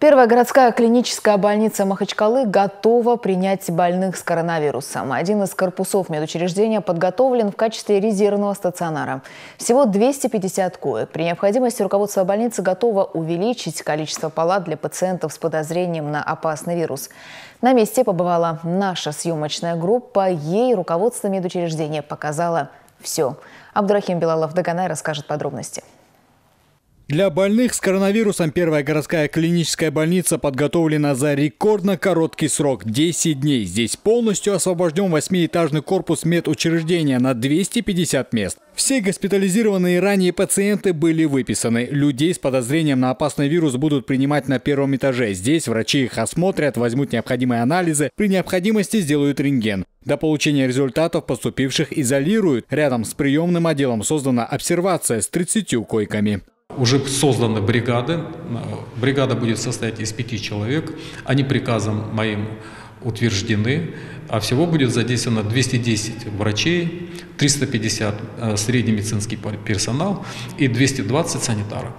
Первая городская клиническая больница Махачкалы готова принять больных с коронавирусом. Один из корпусов медучреждения подготовлен в качестве резервного стационара. Всего 250 коек. При необходимости руководство больницы готово увеличить количество палат для пациентов с подозрением на опасный вирус. На месте побывала наша съемочная группа. Ей руководство медучреждения показало все. Абдурахим Билалов-Доганай расскажет подробности. Для больных с коронавирусом первая городская клиническая больница подготовлена за рекордно короткий срок – 10 дней. Здесь полностью освобожден 8-этажный корпус медучреждения на 250 мест. Все госпитализированные ранее пациенты были выписаны. Людей с подозрением на опасный вирус будут принимать на первом этаже. Здесь врачи их осмотрят, возьмут необходимые анализы, при необходимости сделают рентген. До получения результатов поступивших изолируют. Рядом с приемным отделом создана обсервация с 30 койками. Уже созданы бригады. Бригада будет состоять из 5 человек. Они приказом моим утверждены. А всего будет задействовано 210 врачей, 350 средний медицинский персонал и 220 санитарок.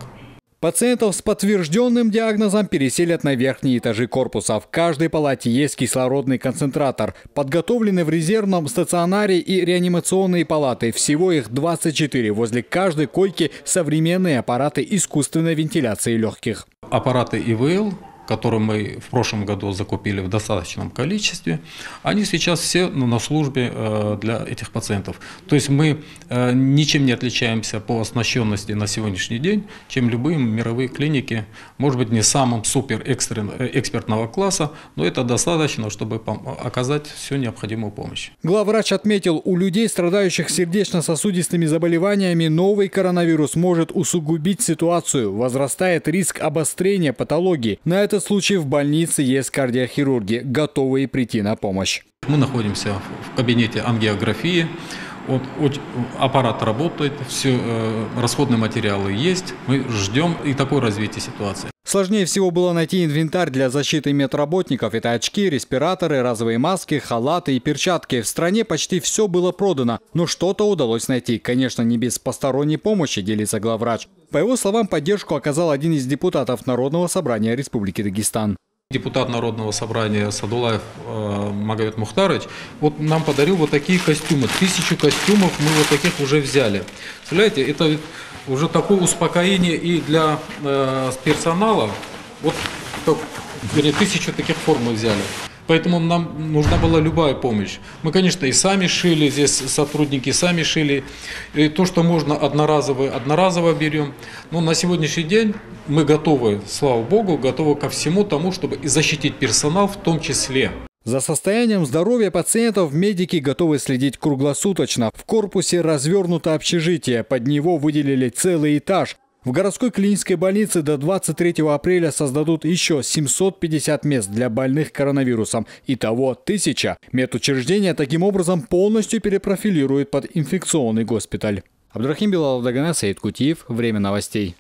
Пациентов с подтвержденным диагнозом переселят на верхние этажи корпуса. В каждой палате есть кислородный концентратор. Подготовлены в резервном стационаре и реанимационные палаты. Всего их 24. Возле каждой койки современные аппараты искусственной вентиляции легких. Аппараты ИВЛ, которые мы в прошлом году закупили в достаточном количестве, они сейчас все на службе для этих пациентов. То есть мы ничем не отличаемся по оснащенности на сегодняшний день, чем любые мировые клиники. Может быть, не самым супер экспертного класса, но это достаточно, чтобы оказать всю необходимую помощь. Главврач отметил, у людей, страдающих сердечно-сосудистыми заболеваниями, новый коронавирус может усугубить ситуацию. Возрастает риск обострения патологии. На это в случае в больнице есть кардиохирурги, готовые прийти на помощь. Мы находимся в кабинете ангиографии. Аппарат работает, все расходные материалы есть. Мы ждем и такое развитие ситуации. Сложнее всего было найти инвентарь для защиты медработников. Это очки, респираторы, разовые маски, халаты и перчатки. В стране почти все было продано, но что-то удалось найти. Конечно, не без посторонней помощи, делится главврач. По его словам, поддержку оказал один из депутатов Народного собрания Республики Дагестан. Депутат Народного собрания Садулаев Магомед Мухтарович нам подарил вот такие костюмы. 1000 костюмов мы вот таких уже взяли. Представляете, это уже такое успокоение и для персонала. Вот 1000 таких форм мы взяли. Поэтому нам нужна была любая помощь. Мы, конечно, и сами шили, здесь сотрудники сами шили. И то, что можно одноразово берем. Но на сегодняшний день мы готовы, слава богу, готовы ко всему тому, чтобы защитить персонал в том числе. За состоянием здоровья пациентов медики готовы следить круглосуточно. В корпусе развернуто общежитие, под него выделили целый этаж. В городской клинической больнице до 23 апреля создадут еще 750 мест для больных коронавирусом. Итого 1000. Медучреждение таким образом полностью перепрофилирует под инфекционный госпиталь. Абдурахим Билалов-Доганай, Саид Кутиев. Время новостей.